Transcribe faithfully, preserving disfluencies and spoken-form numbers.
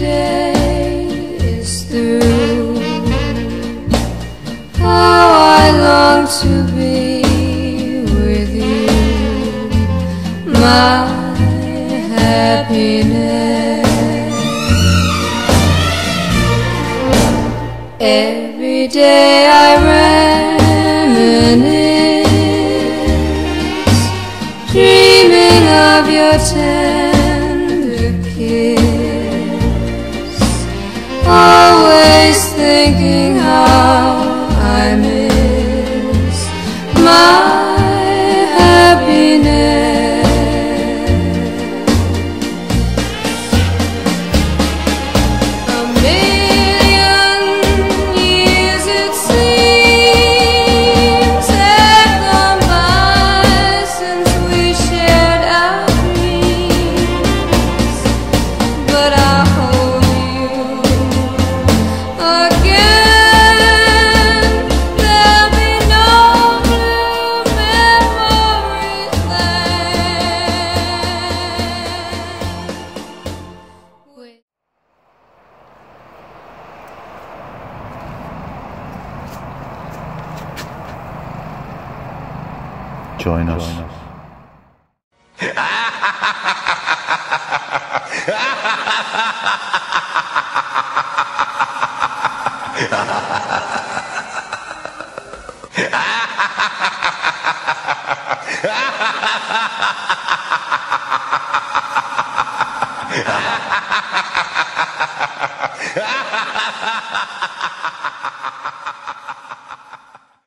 day is through. How I long to be with you, my happiness. Every day I reminisce, dreaming of your tender kiss, always thinking how I miss my Join us. Join us.